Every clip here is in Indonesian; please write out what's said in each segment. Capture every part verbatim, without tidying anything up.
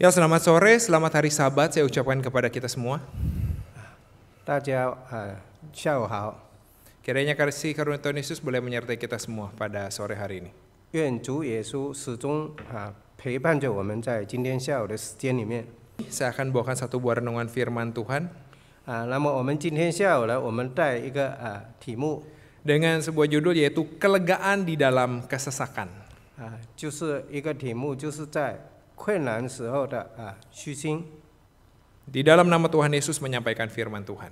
Yang selamat sore, selamat hari Sabat saya ucapkan kepada kita semua. Kiranya kasih karunia Tuhan Yesus boleh menyertai kita semua pada sore hari ini. Saya akan bawakan satu buah renungan firman Tuhan. Dengan sebuah judul yaitu Kelegaan di Dalam Kesesakan. Di dalam nama Tuhan Yesus menyampaikan firman Tuhan.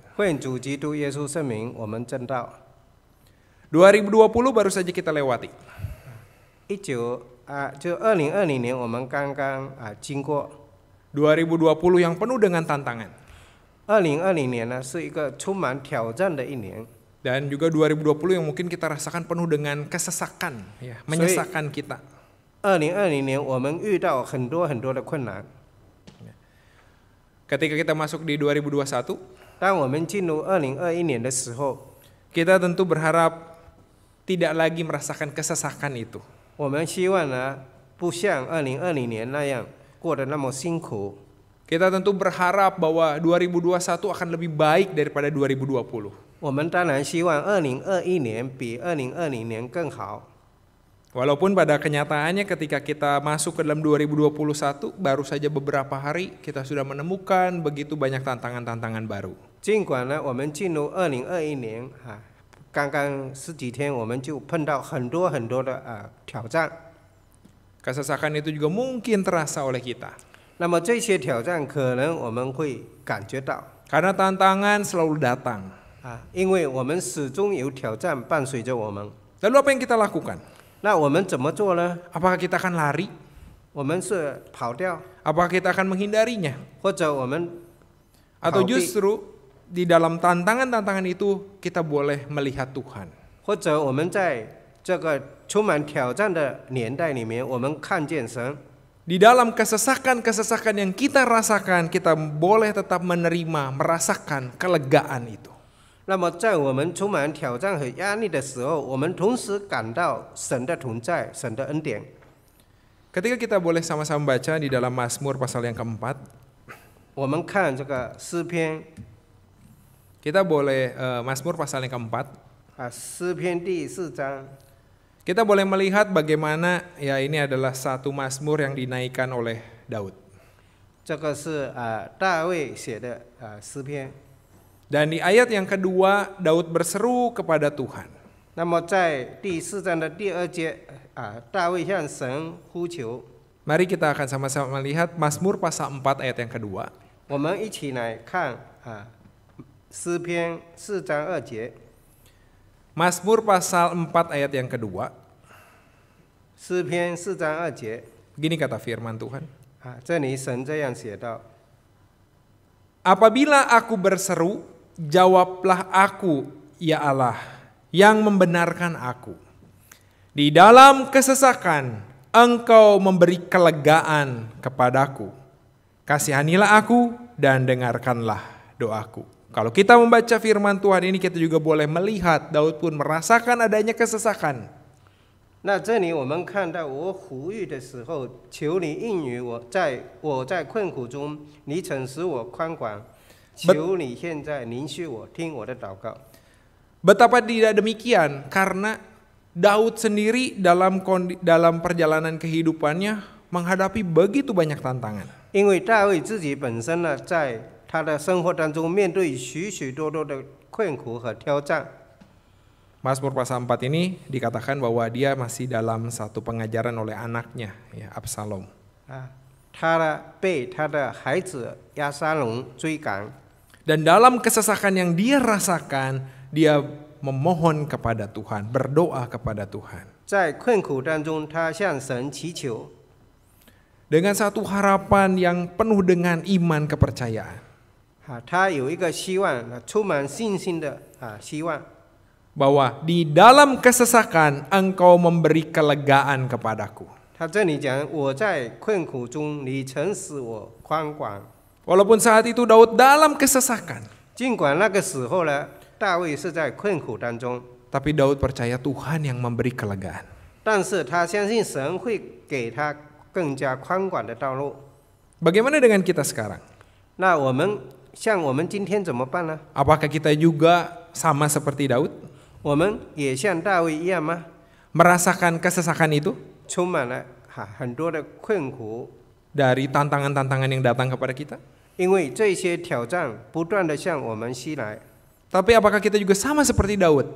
dua ribu dua puluh baru saja kita lewati. dua ribu dua puluh yang penuh dengan tantangan. Dan juga dua ribu dua puluh yang mungkin kita rasakan penuh dengan kesesakan, ya, menyesakkan kita. Ketika kita masuk di dua ribu dua puluh satu, kita tentu berharap tidak lagi merasakan kesesakan itu. Kita tentu berharap bahwa dua ribu dua puluh satu akan lebih baik daripada dua ribu dua puluh. Walaupun pada kenyataannya ketika kita masuk ke dalam dua ribu dua puluh satu, baru saja beberapa hari kita sudah menemukan begitu banyak tantangan-tantangan baru. Kesesakan itu juga mungkin terasa oleh kita. Karena tantangan selalu datang. Lalu apa yang kita lakukan? Apakah kita akan lari? Apakah kita akan menghindarinya? Atau justru di dalam tantangan-tantangan itu kita boleh melihat Tuhan. Di dalam kesesakan-kesesakan yang kita rasakan, kita boleh tetap menerima, merasakan kelegaan itu. Ketika kita boleh sama-sama baca di dalam Mazmur pasal yang keempat, kita boleh uh, Mazmur pasal yang keempat, kita boleh melihat bagaimana, ya, ini adalah satu Mazmur yang dinaikkan oleh Daud. Dan di ayat yang kedua, Daud berseru kepada Tuhan. Mari kita akan sama-sama melihat Mazmur pasal empat ayat yang kedua. Mazmur pasal empat ayat yang kedua. Gini kata firman Tuhan. Apabila aku berseru, jawablah aku, ya Allah, yang membenarkan aku. Di dalam kesesakan, Engkau memberi kelegaan kepadaku. Kasihanilah aku dan dengarkanlah doaku. Kalau kita membaca firman Tuhan ini, kita juga boleh melihat Daud pun merasakan adanya kesesakan. Nah, ini kita melihat saya berdoa saat saya betapa tidak demikian, karena Daud sendiri dalam dalam perjalanan kehidupannya menghadapi begitu banyak tantangan. Mazmur pasal empat ini dikatakan bahwa dia masih dalam satu pengajaran oleh anaknya, ya, Absalom. Dan dalam kesesakan yang dia rasakan, dia memohon kepada Tuhan, berdoa kepada Tuhan. Dengan satu harapan yang penuh dengan iman kepercayaan. Bahwa di dalam kesesakan Engkau memberi kelegaan kepadaku. Walaupun saat itu Daud dalam kesesakan, tapi Daud percaya Tuhan yang memberi kelegaan. Bagaimana dengan kita sekarang? Apakah kita juga sama seperti Daud? Merasakan kesesakan itu? Dari tantangan-tantangan yang datang kepada kita? Tapi apakah kita juga sama seperti Daud?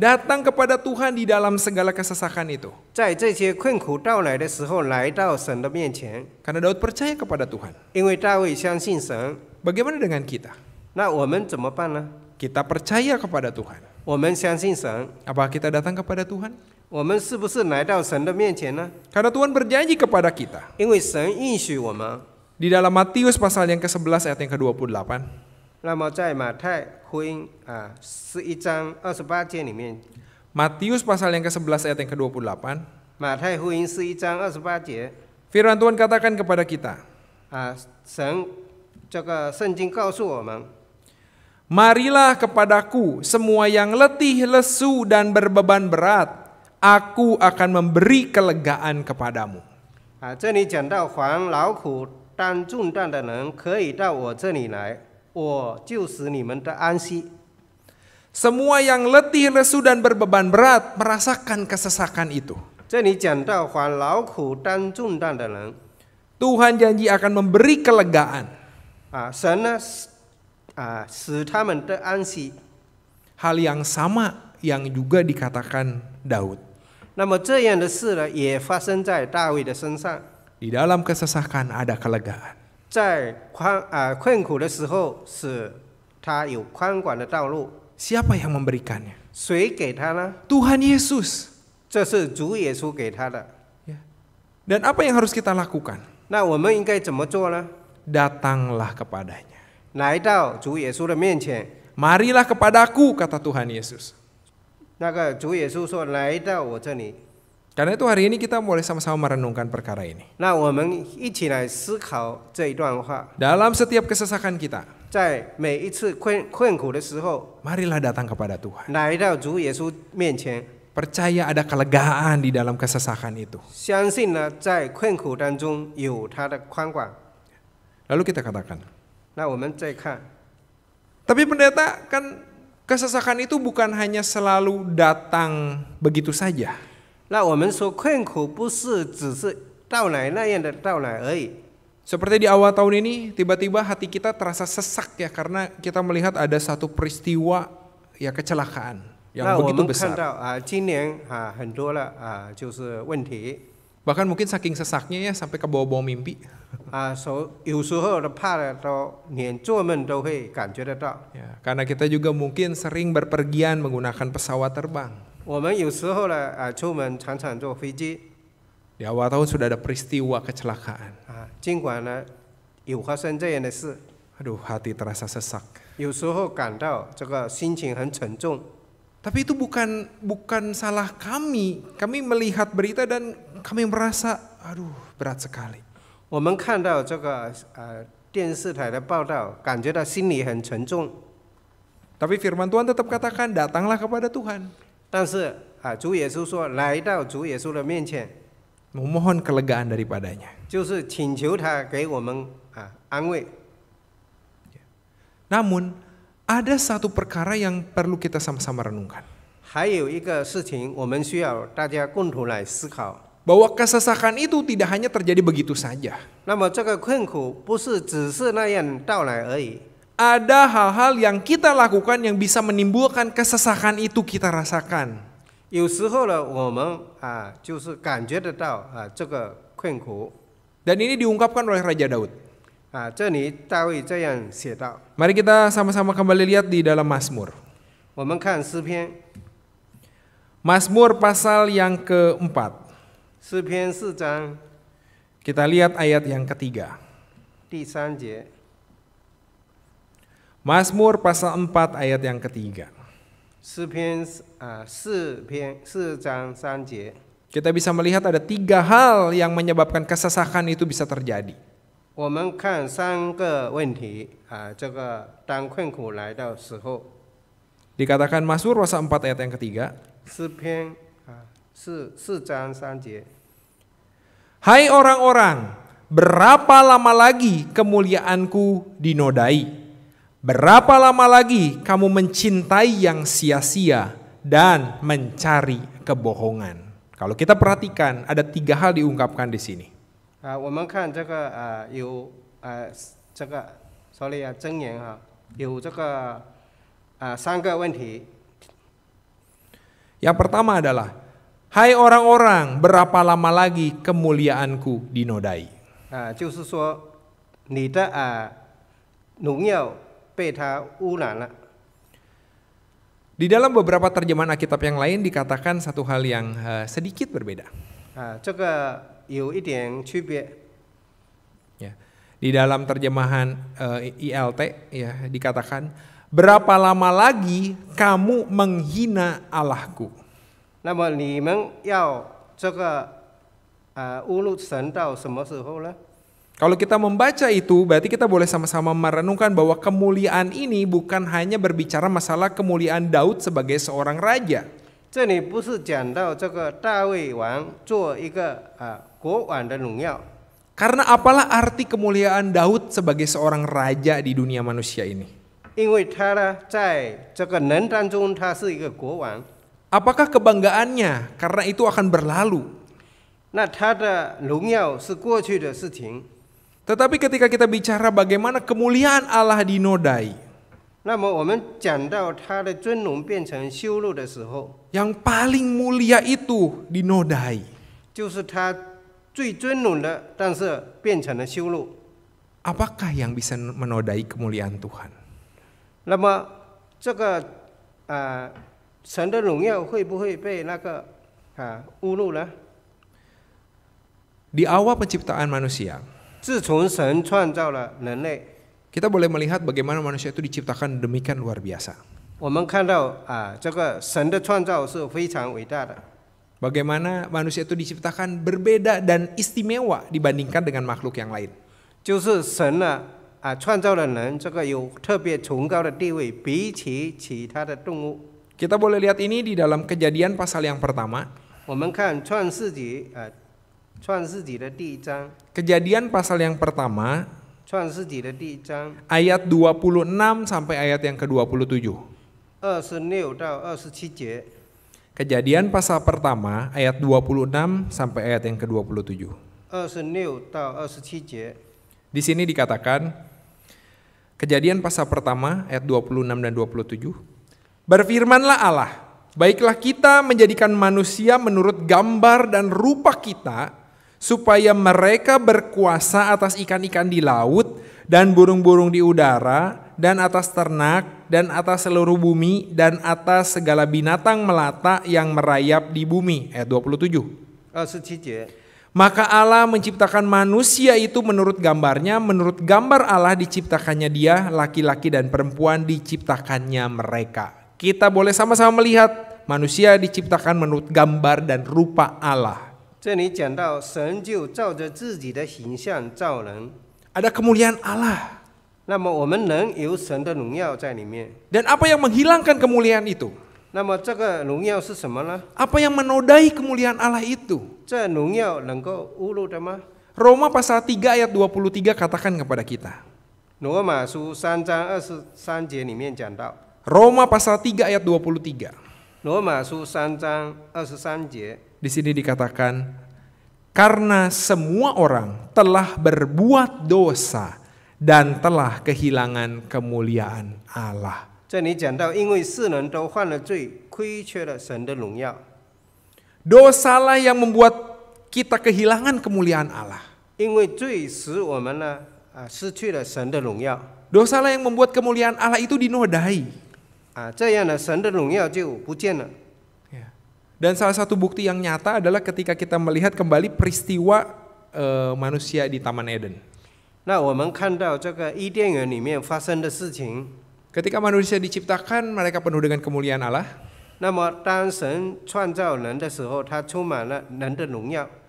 Datang kepada Tuhan di dalam segala kesesakan itu. Karena Daud percaya kepada Tuhan. Bagaimana dengan kita? Kita percaya kepada Tuhan. Apakah kita datang kepada Tuhan? Karena Tuhan berjanji kepada kita. Di dalam Matius pasal yang ke sebelas ayat yang ke dua puluh delapan. Matius pasal yang ke sebelas ayat yang ke dua puluh delapan. Firman Tuhan katakan kepada kita. Marilah kepadaku semua yang letih, lesu, dan berbeban berat. Aku akan memberi kelegaan kepadamu. Semua yang letih, lesu, dan berbeban berat merasakan kesesakan itu. Tuhan janji akan memberi kelegaan. Hal yang sama yang juga dikatakan Daud. Di dalam kesesakan ada kelegaan. Siapa yang memberikannya? Tuhan Yesus. Dan apa yang harus kita lakukan? Datanglah kepadanya. Marilah kepadaku, kata Tuhan Yesus. Karena itu hari ini kita boleh sama-sama merenungkan perkara ini. Dalam setiap kesesakan kita, marilah datang kepada Tuhan. Percaya ada kelegaan di dalam kesesakan itu. Lalu kita katakan, tapi pendeta kan kesesakan itu bukan hanya selalu datang begitu saja. Seperti di awal tahun ini, tiba-tiba hati kita terasa sesak ya, karena kita melihat ada satu peristiwa ya kecelakaan yang begitu besar. Bahkan mungkin saking sesaknya ya sampai ke bawah-bawah mimpi. Ya, karena kita juga mungkin sering berpergian menggunakan pesawat terbang. Di awal tahun sudah ada peristiwa kecelakaan. Aduh, hati terasa sesak. Tapi itu bukan bukan salah kami. Kami melihat berita dan kami merasa, aduh, berat sekali. Tapi firman Tuhan tetap katakan, datanglah kepada Tuhan. 但是主耶稣说, 来到主耶稣的面前, memohon kelegaan daripadanya. 就是请求他给我们安慰. Namun ada satu perkara yang perlu kita sama-sama renungkan. 还有一个事情我们需要大家共同来思考. Bahwa kesesakan itu tidak hanya terjadi begitu saja. 那么这个困苦不是只是那样到来而已. Ada hal-hal yang kita lakukan yang bisa menimbulkan kesesakan itu kita rasakan. Dan ini diungkapkan oleh Raja Daud. Mari kita sama-sama kembali lihat di dalam Mazmur. Mazmur pasal yang keempat. Kita lihat ayat yang ketiga. Mazmur pasal empat ayat yang ketiga. Kita bisa melihat ada tiga hal yang menyebabkan kesesakan itu bisa terjadi. Dikatakan Mazmur pasal empat ayat yang ketiga. Hai orang-orang, berapa lama lagi kemuliaanku dinodai? Berapa lama lagi kamu mencintai yang sia-sia dan mencari kebohongan? Kalau kita perhatikan, ada tiga hal diungkapkan di sini. Uh, yang pertama adalah, hai orang-orang, berapa lama lagi kemuliaanku dinodai? Uh, Di dalam beberapa terjemahan Alkitab yang lain dikatakan satu hal yang uh, sedikit berbeda. Uh, ya. Di dalam terjemahan uh, I L T ya, dikatakan, berapa lama lagi kamu menghina Allahku? 那么你们要这个呃侮辱神到什么时候呢? Kalau kita membaca itu, berarti kita boleh sama-sama merenungkan bahwa kemuliaan ini bukan hanya berbicara masalah kemuliaan Daud sebagai seorang raja. 这里不是讲到这个大卫王做一个呃国王的荣耀. Karena apalah arti kemuliaan Daud sebagai seorang raja di dunia manusia ini? 因为他呢在这个人当中他是一个国王. Apakah kebanggaannya? Karena itu akan berlalu. Tetapi ketika kita bicara bagaimana kemuliaan Allah dinodai, yang paling mulia itu dinodai. Apakah yang bisa menodai kemuliaan Tuhan? Di awal penciptaan manusia, kita boleh melihat bagaimana manusia itu diciptakan demikian luar biasa. Bagaimana manusia itu diciptakan berbeda dan istimewa dibandingkan dengan makhluk yang lain. Kita boleh lihat ini di dalam Kejadian pasal yang pertama. Kejadian pasal yang pertama ayat dua puluh enam sampai ayat yang ke dua puluh tujuh. Kejadian pasal pertama ayat dua puluh enam sampai ayat yang ke dua puluh tujuh. Di sini dikatakan, Kejadian pasal pertama ayat dua puluh enam dan dua puluh tujuh. Berfirmanlah Allah, baiklah kita menjadikan manusia menurut gambar dan rupa kita, supaya mereka berkuasa atas ikan-ikan di laut, dan burung-burung di udara, dan atas ternak, dan atas seluruh bumi, dan atas segala binatang melata yang merayap di bumi. Ayat dua puluh tujuh. Maka Allah menciptakan manusia itu menurut gambarnya, menurut gambar Allah diciptakannya dia, laki-laki dan perempuan diciptakannya mereka. Kita boleh sama-sama melihat manusia diciptakan menurut gambar dan rupa Allah. Ada kemuliaan Allah. Dan apa yang menghilangkan kemuliaan itu? Apa yang menodai kemuliaan Allah itu? Roma pasal tiga ayat dua puluh tiga katakan kepada kita. Roma pasal tiga ayat dua puluh tiga. Di sini dikatakan, karena semua orang telah berbuat dosa dan telah kehilangan kemuliaan Allah. Dosalah yang membuat kita kehilangan kemuliaan Allah. Dosalah yang membuat kemuliaan Allah itu dinodai. Dan salah satu bukti yang nyata adalah ketika kita melihat kembali peristiwa uh, manusia di Taman Eden. Ketika manusia diciptakan, mereka penuh dengan kemuliaan Allah.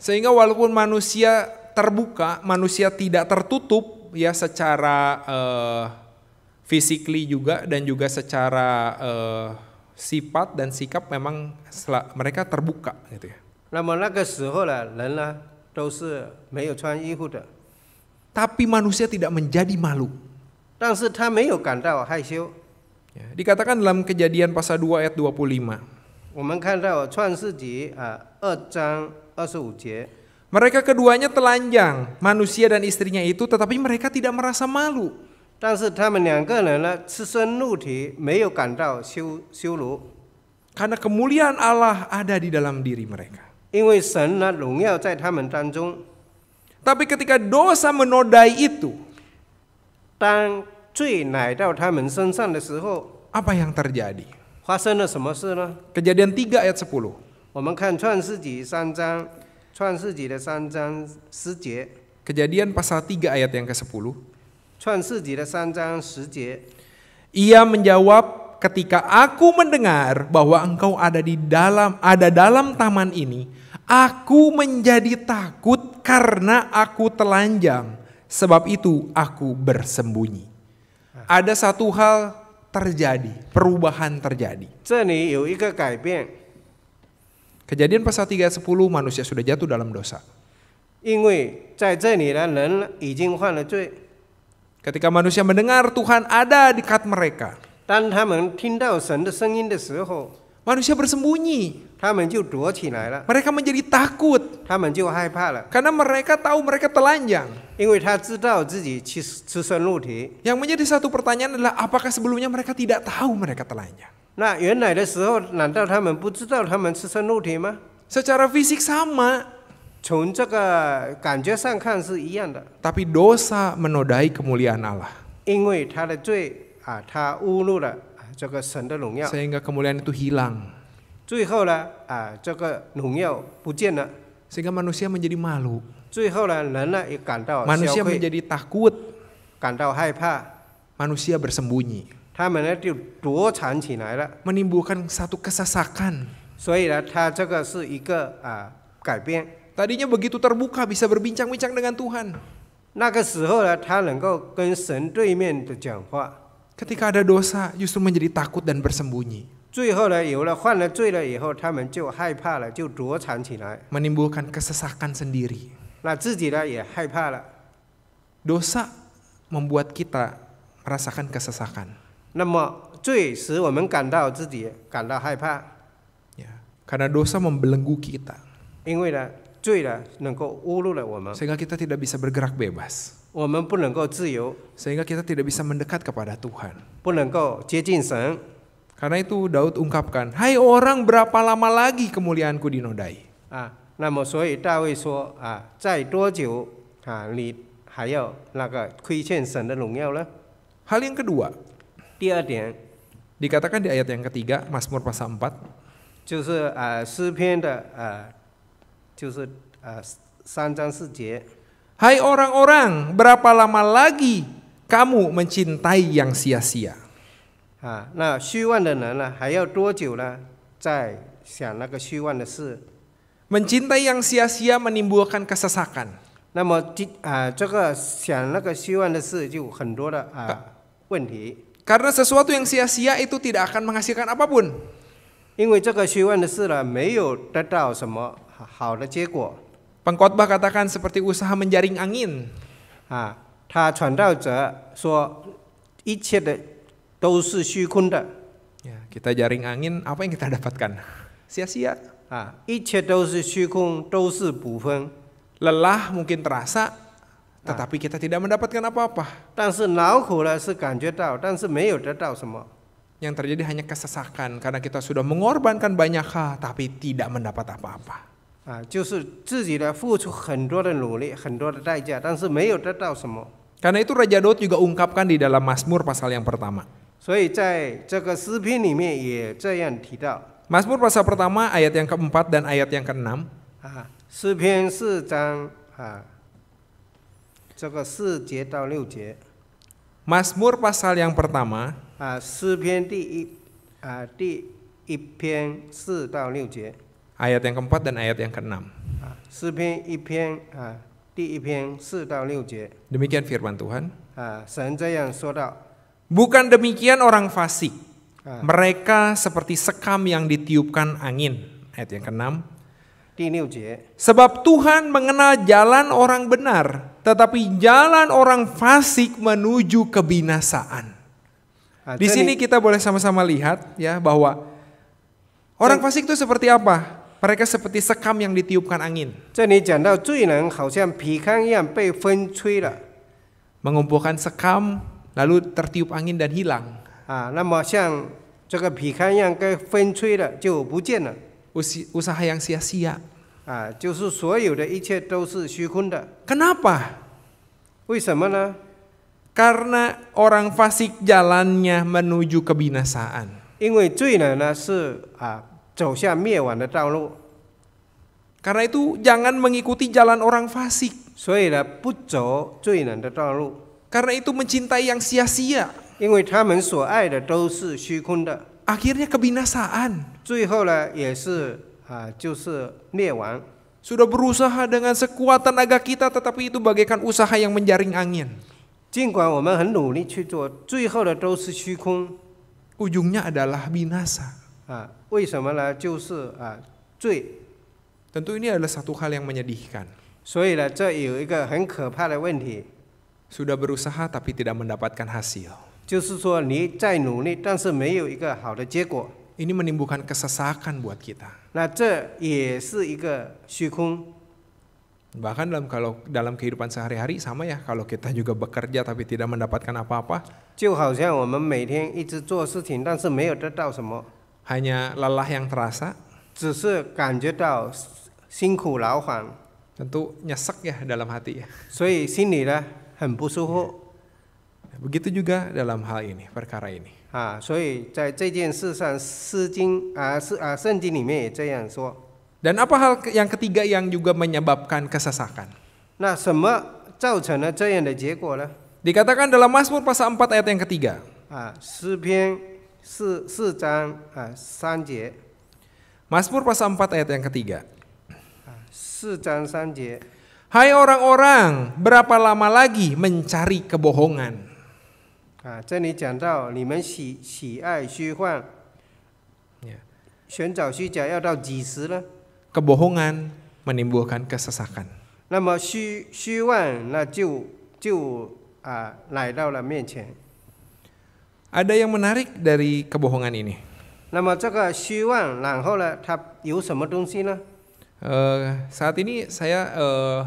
Sehingga walaupun manusia terbuka, manusia tidak tertutup ya secara uh, physically juga, dan juga secara uh, sifat dan sikap memang mereka terbuka gitu ya. Tapi manusia tidak menjadi malu. Ya, dikatakan dalam Kejadian pasal dua ayat dua puluh lima. Mereka keduanya telanjang, manusia dan istrinya itu, tetapi mereka tidak merasa malu. Karena kemuliaan Allah ada di dalam diri mereka. Tapi ketika dosa menodai itu, apa yang terjadi? Kejadian tiga ayat sepuluh. Kejadian pasal tiga ayat yang ke sepuluh. Ia menjawab, ketika aku mendengar bahwa engkau ada di dalam ada dalam taman ini, aku menjadi takut karena aku telanjang. Sebab itu aku bersembunyi. Ada satu hal terjadi, perubahan terjadi. Kejadian pasal tiga ayat sepuluh, manusia sudah jatuh dalam dosa. Ketika manusia mendengar Tuhan ada dekat mereka, manusia bersembunyi. Mereka menjadi takut. Karena mereka tahu mereka telanjang. Yang menjadi satu pertanyaan adalah apakah sebelumnya mereka tidak tahu mereka telanjang? Secara fisik sama. Tapi dosa menodai kemuliaan Allah. Sehingga kemuliaan itu hilang. Sehingga manusia menjadi malu. Manusia menjadi takut. Manusia bersembunyi. Menimbulkan satu kesesakan. Tadinya begitu terbuka, bisa berbincang-bincang dengan Tuhan. Ketika ada dosa, justru menjadi takut dan bersembunyi. Menimbulkan kesesakan sendiri. Dosa membuat kita merasakan kesesakan. Ya, karena dosa membelenggu kita. Sehingga kita tidak bisa bergerak bebas. Sehingga kita tidak bisa mendekat kepada Tuhan. Karena itu Daud ungkapkan, hai orang, berapa lama lagi kemuliaanku dinodai? Hal yang kedua, dikatakan di ayat yang ketiga, Mazmur pasal empat. Hai orang-orang, berapa lama lagi kamu mencintai yang sia-sia? Mencintai yang sia-sia menimbulkan kesesakan. Karena sesuatu yang sia-sia itu tidak akan menghasilkan apapun. Pengkhotbah katakan seperti usaha menjaring angin. Ya, kita jaring angin, apa yang kita dapatkan? Sia-sia. Lelah mungkin terasa, tetapi kita tidak mendapatkan apa-apa. Yang terjadi hanya kesesakan, karena kita sudah mengorbankan banyak hal, tapi tidak mendapat apa-apa. Karena itu Raja Daud juga ungkapkan di dalam Mazmur pasal yang pertama. Mazmur pasal pertama ayat yang keempat dan ayat yang keenam. Mazmur pasal yang pertama ayat yang keempat dan ayat yang keenam. Demikian firman Tuhan. Bukan demikian orang fasik, mereka seperti sekam yang ditiupkan angin. Ayat yang keenam. Sebab Tuhan mengenal jalan orang benar, tetapi jalan orang fasik menuju kebinasaan. Di sini kita boleh sama-sama lihat ya bahwa orang fasik itu seperti apa? Mereka seperti sekam yang ditiupkan angin. Mengumpulkan sekam lalu tertiup angin dan hilang. Usaha yang sia-sia. Kenapa? Karena orang fasik jalannya menuju kebinasaan. Karena itu jangan mengikuti jalan orang fasik. Karena itu mencintai yang sia-sia. Akhirnya kebinasaan. Sudah berusaha dengan sekuat tenaga kita, tetapi itu bagaikan usaha yang menjaring angin. Ujungnya adalah binasa. Tentu ini adalah satu hal yang menyedihkan. Sudah berusaha tapi tidak mendapatkan hasil. Ini menimbulkan kesesakan buat kita. Bahkan dalam kalau dalam kehidupan sehari-hari sama ya, kalau kita juga bekerja tapi tidak mendapatkan apa-apa. Hanya lelah yang terasa. Tentu nyesek ya dalam hati ya. Begitu juga dalam hal ini, perkara ini. Dan apa hal yang ketiga yang juga menyebabkan kesesakan? Dikatakan dalam Mazmur pasal empat ayat yang ketiga. Mazmur pasal empat ayat yang ketiga. Hai orang-orang, berapa lama lagi mencari kebohongan? Kebohongan menimbulkan kesesakan. Ada yang menarik dari kebohongan ini. Uh, saat ini saya uh,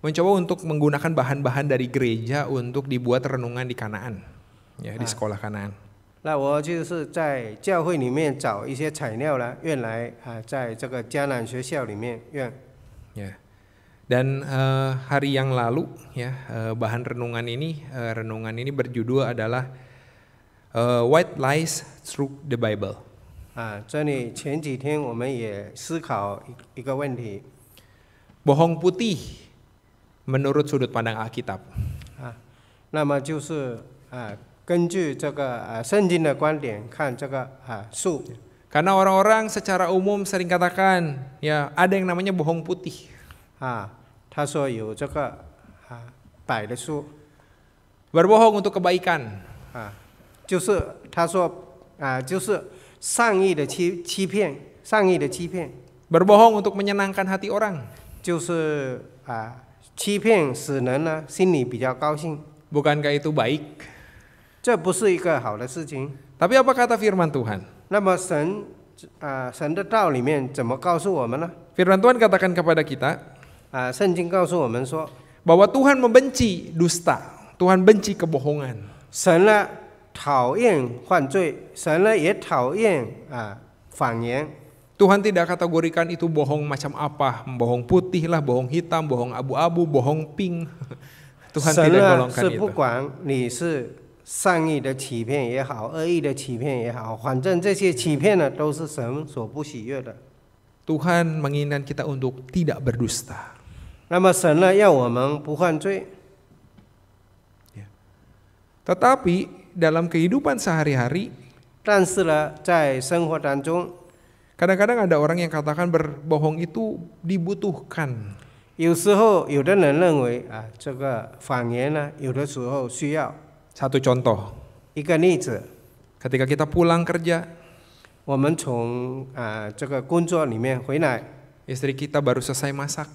mencoba untuk menggunakan bahan-bahan dari gereja untuk dibuat renungan di Kanaan, ya, di sekolah Kanaan. Ya. Dan uh, hari yang lalu, ya, uh, bahan renungan ini, uh, renungan ini berjudul adalah uh, White Lies Through the Bible. Bohong putih menurut sudut pandang Alkitab. Karena orang-orang secara umum sering katakan, ya ada yang namanya bohong putih. Berbohong untuk kebaikan. Berbohong untuk menyenangkan hati orang. Bukankah itu baik? Tapi apa kata firman Tuhan? Firman Tuhan katakan kepada kita bahwa Tuhan membenci dusta, Tuhan benci kebohongan. Tuhan tidak kategorikan itu bohong macam apa, bohong putih lah, bohong hitam, bohong abu-abu, bohong pink. Tuhan tidak golongkan itu. Tuhan menginginkan kita untuk tidak berdusta. Tetapi dalam kehidupan sehari-hari, kadang-kadang ada orang yang katakan berbohong itu dibutuhkan. Satu contoh, ketika kita pulang kerja, Istri kita baru selesai masak.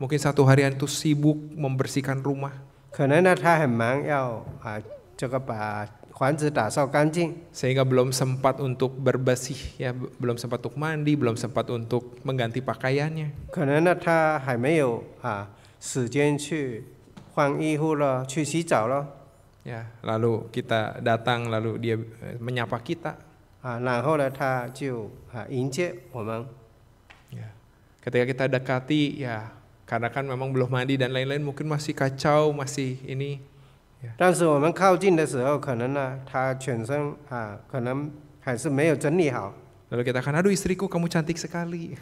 Mungkin satu harian itu sibuk membersihkan rumah. Sehingga belum sempat untuk berbasih, ya, belum sempat untuk mandi, belum sempat untuk mengganti pakaiannya. Ya, lalu kita datang, lalu dia menyapa kita. Ya, ketika kita dekati, ya, karena kan memang belum mandi dan lain-lain, mungkin masih kacau, masih ini. Ya. Lalu kita akan, aduh istriku kamu cantik sekali.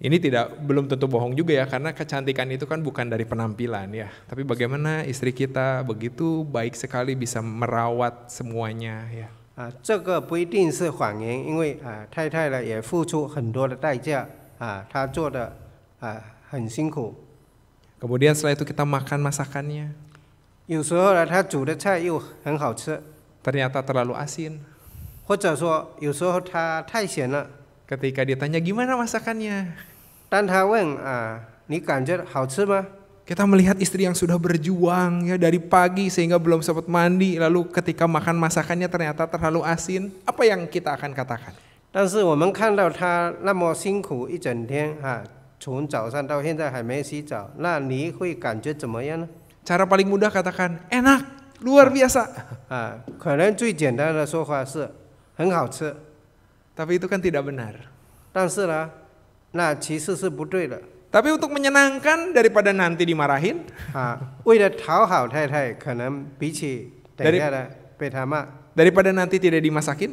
Ini tidak belum tentu bohong juga ya, karena kecantikan itu kan bukan dari penampilan ya. Tapi bagaimana istri kita begitu baik sekali bisa merawat semuanya ya. Kemudian setelah itu kita makan masakannya. Ternyata terlalu asin. Ketika dia tanya gimana masakannya, kita melihat istri yang sudah berjuang ya dari pagi sehingga belum sempat mandi, lalu ketika makan masakannya ternyata terlalu asin. Apa yang kita akan katakan? Cara paling mudah katakan enak, luar biasa. Tapi itu kan tidak benar. Tapi untuk menyenangkan daripada nanti dimarahin. Dari, daripada nanti tidak dimasakin.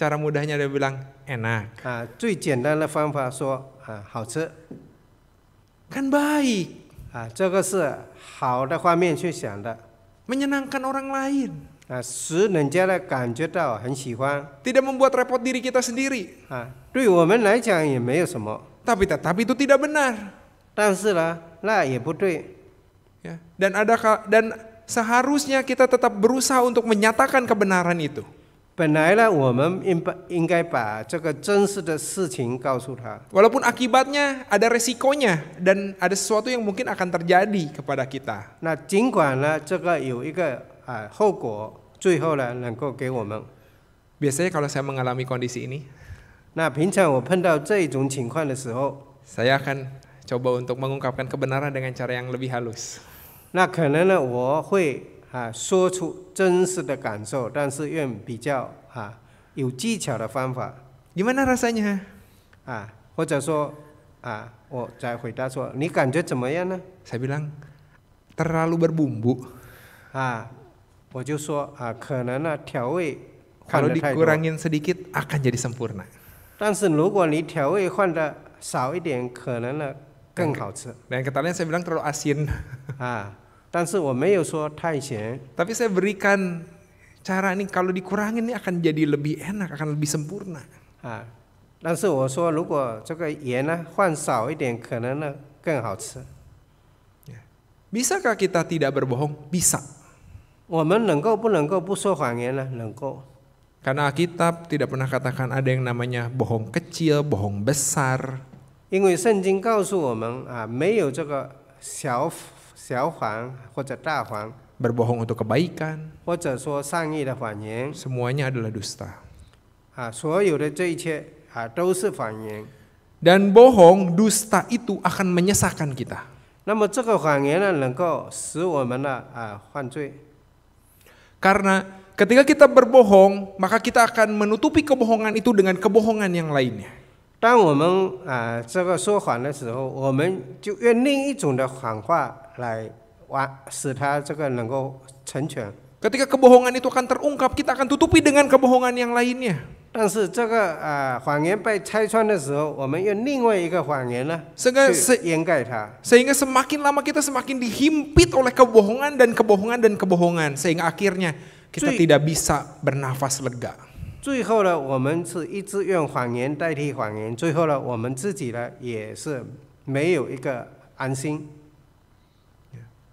Cara mudahnya dia bilang enak. Kan baik. Menyenangkan orang lain. Tidak membuat repot diri kita sendiri. Tapi tetapi itu tidak benar. Ya, dan ada dan seharusnya kita tetap berusaha untuk menyatakan kebenaran itu. Walaupun akibatnya ada resikonya dan ada sesuatu yang mungkin akan terjadi kepada kita. Biasanya kalau saya mengalami kondisi ini, saya akan coba untuk mengungkapkan kebenaran dengan cara yang lebih halus. Gimana rasanya? Saya bilang terlalu berbumbu. Kalau dikurangin sedikit akan jadi sempurna. Dan katanya saya bilang terlalu asin. Tapi saya berikan cara ini, kalau dikurangin ini akan jadi lebih enak, akan lebih sempurna. Bisakah kita tidak berbohong? Bisa. Karena Alkitab tidak pernah katakan ada yang namanya bohong kecil, bohong besar. Berbohong untuk kebaikan. Semuanya adalah dusta. Dan bohong, dusta itu akan menyesatkan kita. Karena ketika kita berbohong, maka kita akan menutupi kebohongan itu dengan kebohongan yang lainnya. Ketika kebohongan itu akan terungkap, kita akan tutupi dengan kebohongan yang lainnya. Sehingga, se sehingga semakin lama kita semakin dihimpit oleh kebohongan dan kebohongan dan kebohongan, sehingga akhirnya kita tidak bisa bernafas lega.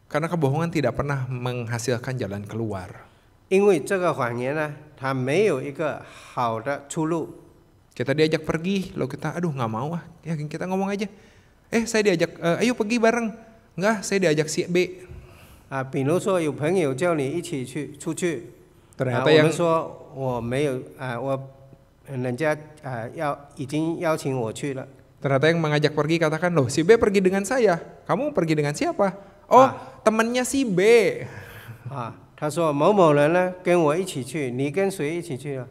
Karena kebohongan tidak pernah menghasilkan jalan keluar. Kita diajak pergi, lalu kita, aduh nggak mau ah, ya kita ngomong aja. Eh saya diajak, e, ayo pergi bareng. Nggak, saya diajak si B. Ternyata yang ternyata yang mengajak pergi katakan, loh si B pergi dengan saya, kamu pergi dengan siapa? Oh, ah, temannya si B. Ah, dia bilang, "Momo orang ne, dengan saya ikut pergi, ni dengan siapa ikut pergi?"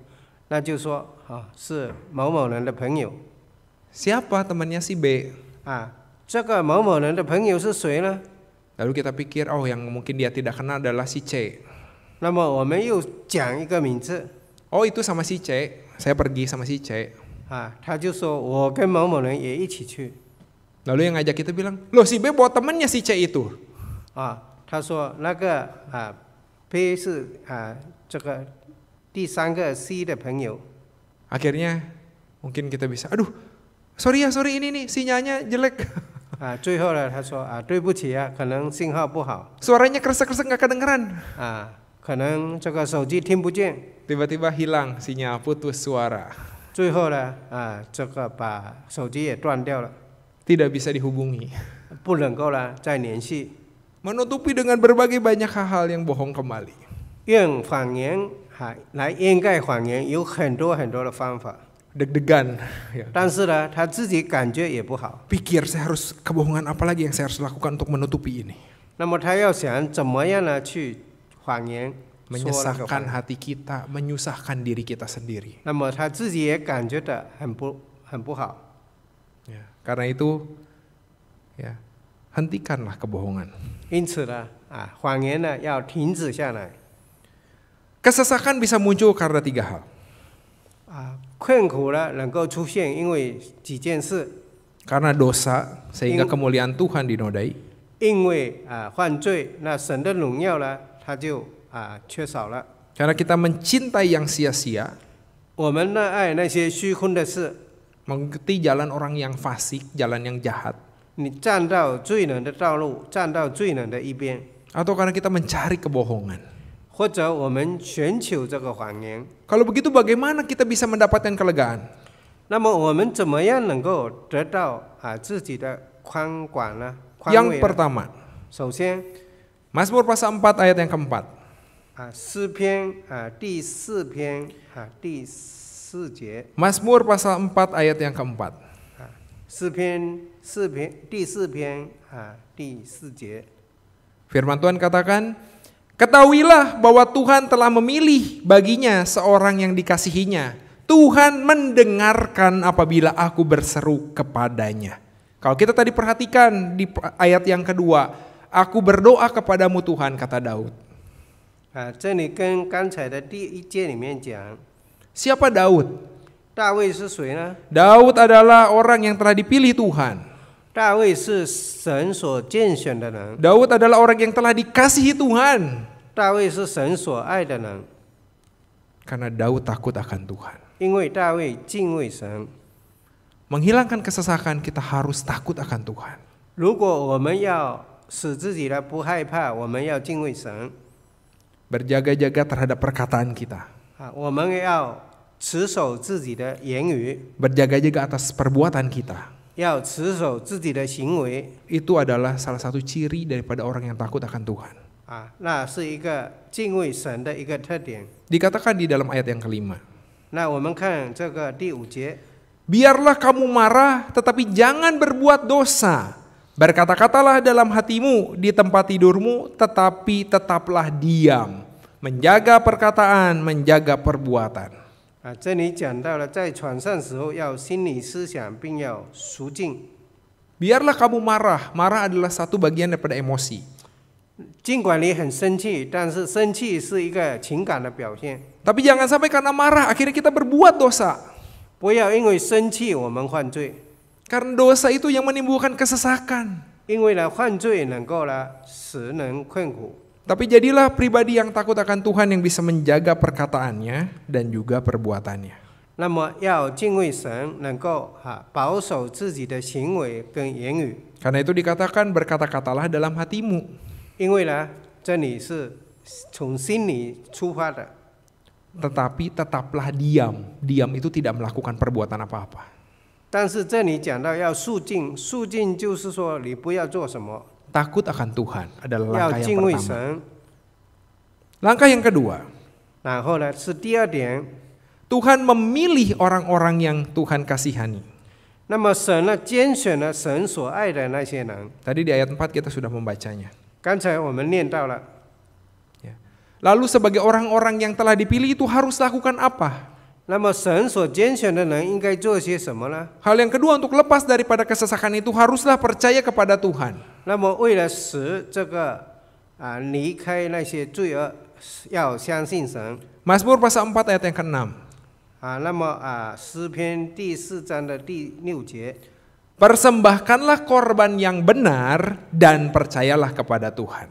Nah, dia bilang, "Ah, si Momo orang de teman." Siapa temannya si B? Ah, ini Momo orang de teman itu siapa? Lalu kita pikir, oh yang mungkin dia tidak kenal adalah si C. Oh, itu sama si C. Saya pergi sama si C. Ah, dia bilang, "Saya dengan Momo orang也一起去." Lalu yang ngajak kita bilang, loh si B bawa temannya si C itu. Ah, dia bilang, "Naga, ah, B itu ah, C teman." Akhirnya mungkin kita bisa, aduh, sorry ya, sorry ini nih sinyalnya jelek. Ah, dia bilang, suaranya keresek-keresek nggak kedengeran. Ah, tiba-tiba hilang sinyal, putus suara. Tidak bisa dihubungi. Menutupi dengan berbagai banyak hal-hal yang bohong kembali. Deg-degan. Pikir saya harus kebohongan apa lagi yang saya harus lakukan untuk menutupi ini. Menyesahkan hati kita, menyusahkan diri kita sendiri. Ya, karena itu, ya, hentikanlah kebohongan. Kesesakan bisa muncul karena tiga hal. Karena dosa sehingga kemuliaan Tuhan dinodai. Karena kita mencintai yang sia-sia. Mengikuti jalan orang yang fasik, jalan yang jahat. Atau karena kita mencari kebohongan. Kalau begitu bagaimana kita bisa mendapatkan kelegaan? Yang pertama, Mazmur pasal empat ayat yang keempat. Mazmur pasal empat ayat yang keempat. Firman Tuhan katakan, ketahuilah bahwa Tuhan telah memilih baginya seorang yang dikasihinya. Tuhan mendengarkan apabila aku berseru kepadanya. Kalau kita tadi perhatikan di ayat yang kedua, aku berdoa kepadamu Tuhan, kata Daud. Ah, ini dengan siapa Daud? Daud adalah orang yang telah dipilih Tuhan. Daud adalah orang yang telah dikasihi Tuhan. Karena Daud takut akan Tuhan. Menghilangkan kesesakan kita harus takut akan Tuhan. Berjaga-jaga terhadap perkataan kita. Berjaga-jaga atas perbuatan kita. Itu adalah salah satu ciri daripada orang yang takut akan Tuhan. Dikatakan di dalam ayat yang kelima, biarlah kamu marah tetapi jangan berbuat dosa. Berkata-katalah dalam hatimu di tempat tidurmu tetapi tetaplah diam. Menjaga perkataan, menjaga perbuatan. Biarlah kamu marah. Marah adalah satu bagian daripada emosi. Tapi jangan sampai karena marah akhirnya kita berbuat dosa. Karena dosa itu yang menimbulkan kesesakan. Tapi jadilah pribadi yang takut akan Tuhan yang bisa menjaga perkataannya dan juga perbuatannya. Karena itu dikatakan berkata-katalah dalam hatimu. 因为呢，这里是从心里出发的。Tetapi tetaplah diam. Diam itu tidak melakukan perbuatan apa-apa. 但是这里讲到要肃静，肃静就是说你不要做什么。Takut akan Tuhan adalah langkah yang pertama. Langkah yang kedua. 然后呢，是第二点。Tuhan memilih orang-orang yang Tuhan kasihani. Tadi di ayat empat kita sudah membacanya. Lalu sebagai orang-orang yang telah dipilih itu harus lakukan apa? Hal yang kedua, untuk lepas daripada kesesakan itu haruslah percaya kepada Tuhan. Mazmur pasal empat ayat yang keenam. 啊，那么啊，诗篇第四章的第六节。Persembahkanlah korban yang benar dan percayalah kepada Tuhan.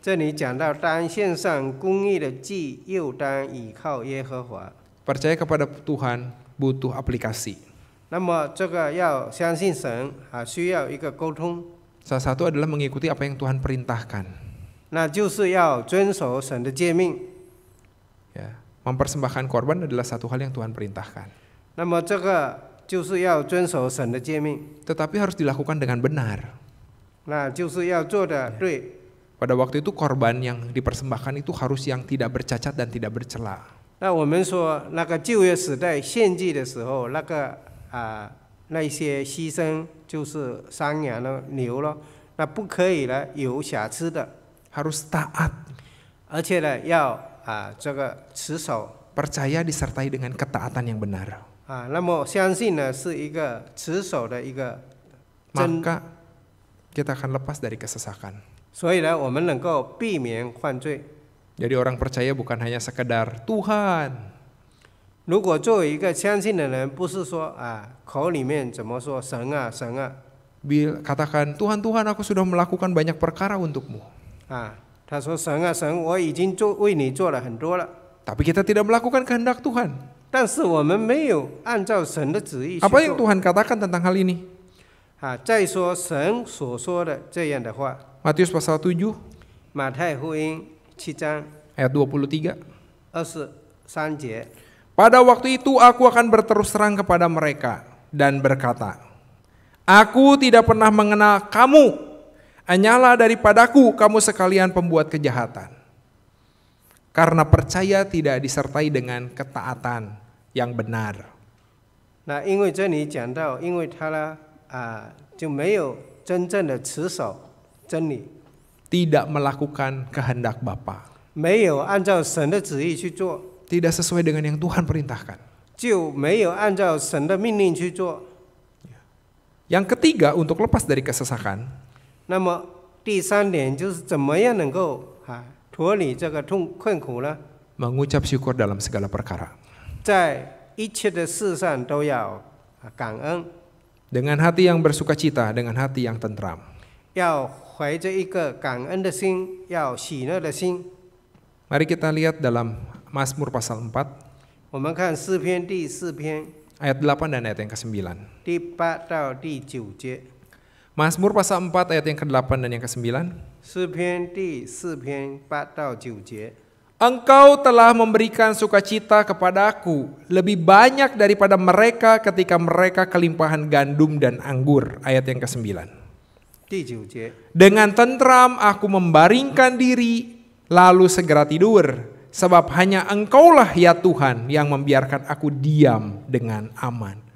这里讲到，当献上公义的祭，又当倚靠耶和华。Percaya kepada Tuhan butuh aplikasi. 那么这个要相信神啊，需要一个沟通。Salah satu adalah mengikuti apa yang Tuhan perintahkan. 那就是要遵守神的诫命。Yeah. Mempersembahkan korban adalah satu hal yang Tuhan perintahkan. Tetapi harus dilakukan dengan benar. Pada waktu itu korban yang dipersembahkan itu harus yang tidak bercacat dan tidak bercela. Harus taat. 而且呢，要 啊，这个持守 percaya disertai dengan ketaatan yang benar. 啊，那么相信呢是一个持守的一个 maka kita akan lepas dari kesesakan. 所以呢，我们能够避免犯罪。Jadi orang percaya bukan hanya sekedar Tuhan. 如果作为一个相信的人，不是说啊口里面怎么说神啊神啊， bil katakan Tuhan Tuhan aku sudah melakukan banyak perkara untukmu. 啊。 Tapi kita tidak melakukan kehendak Tuhan. Apa yang Tuhan katakan tentang hal ini? Matius pasal tujuh ayat dua puluh tiga. Pada waktu itu aku akan berterus terang kepada mereka dan berkata, aku tidak pernah mengenal kamu. Anyalah daripadaku kamu sekalian pembuat kejahatan. Karena percaya tidak disertai dengan ketaatan yang benar. Nah, ini tidak melakukan kehendak Bapa. Tidak sesuai dengan yang Tuhan perintahkan. Yang ketiga untuk lepas dari kesesakan. 那么第三点就是怎么样能够啊脱离这个痛困苦呢 ？mengucap syukur dalam segala perkara， 在一切的事上都要感恩。dengan hati yang bersukacita, dengan hati yang tentram， 要怀着一个感恩的心，要喜乐的心。Mari kita lihat dalam Mazmur pasal empat， 我们看诗篇第四篇 ayat delapan dan ayat yang kesembilan， 第八到第九节。 Mazmur pasal empat ayat yang kedelapan dan yang kesembilan. Engkau telah memberikan sukacita kepadaku lebih banyak daripada mereka ketika mereka kelimpahan gandum dan anggur. Ayat yang kesembilan. Dengan tentram aku membaringkan diri lalu segera tidur, sebab hanya Engkaulah ya Tuhan yang membiarkan aku diam dengan aman.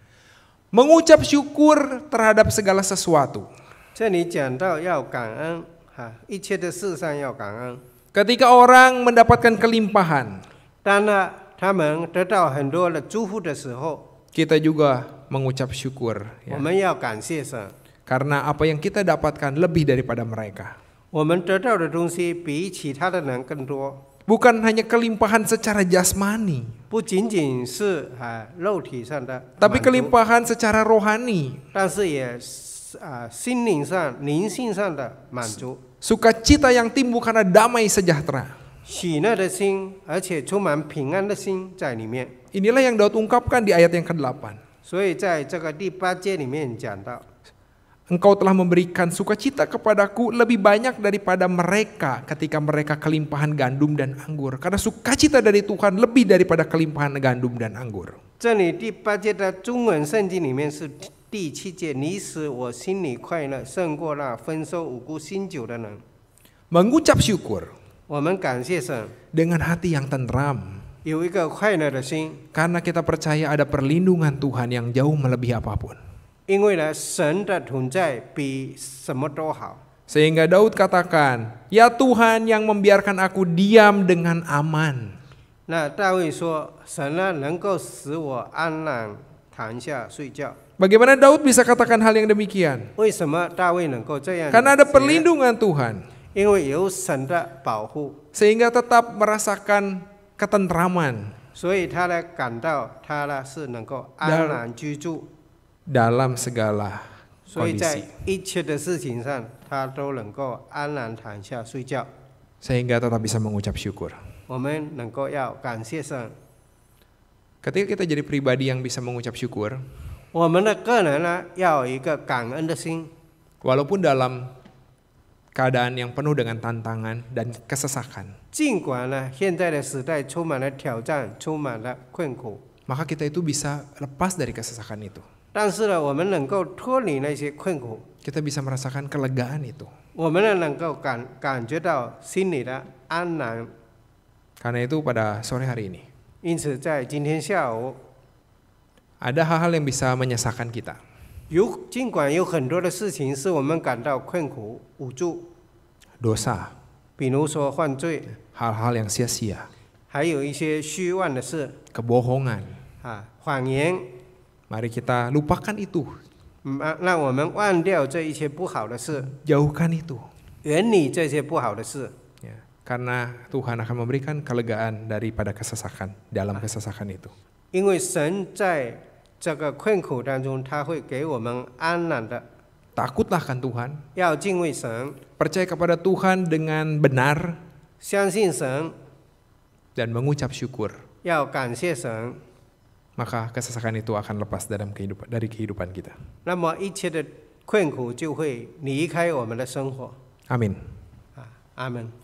Mengucap syukur terhadap segala sesuatu. Ketika orang mendapatkan kelimpahan, kita juga mengucap syukur. Ya. Karena apa yang kita dapatkan lebih daripada mereka. Bukan hanya kelimpahan secara jasmani, tapi kelimpahan secara rohani. Sukacita yang timbul karena damai sejahtera. Inilah yang Daud ungkapkan di ayat yang kedelapan. Engkau telah memberikan sukacita kepadaku lebih banyak daripada mereka ketika mereka kelimpahan gandum dan anggur. Karena sukacita dari Tuhan lebih daripada kelimpahan gandum dan anggur. Mengucap syukur dengan hati yang tenteram. Karena kita percaya ada perlindungan Tuhan yang jauh melebihi apapun. Sehingga Daud katakan, "Ya Tuhan yang membiarkan aku diam dengan aman." Bagaimana Daud bisa katakan hal yang demikian? Karena ada perlindungan Tuhan. Sehingga tetap merasakan ketenteraman dalam segala kondisi, sehingga tetap bisa mengucap syukur. Ketika kita jadi pribadi yang bisa mengucap syukur, walaupun dalam keadaan yang penuh dengan tantangan dan kesesakan, maka kita itu bisa lepas dari kesesakan itu. Kita bisa merasakan kelegaan itu. Karena itu pada sore hari ini ada hal-hal yang bisa menyesakkan kita. 有, 尽管有很多的事情是我们感到困苦无助, dosa, 比如说犯罪, hal-hal yang sia-sia, 还有一些虚妄的事, kebohongan, 啊, 谎言, mari kita lupakan itu, 让我们忘掉这一些不好的事, jauhkan itu, 远离这些不好的事, ya, karena Tuhan akan memberikan kelegaan daripada kesesakan, dalam kesesakan itu. 因为神在 Takutlah akan Tuhan, percaya kepada Tuhan dengan benar, dan mengucap syukur. Maka kesesakan itu akan lepas dalam kehidupan, dari kehidupan kita. Amin. Amin.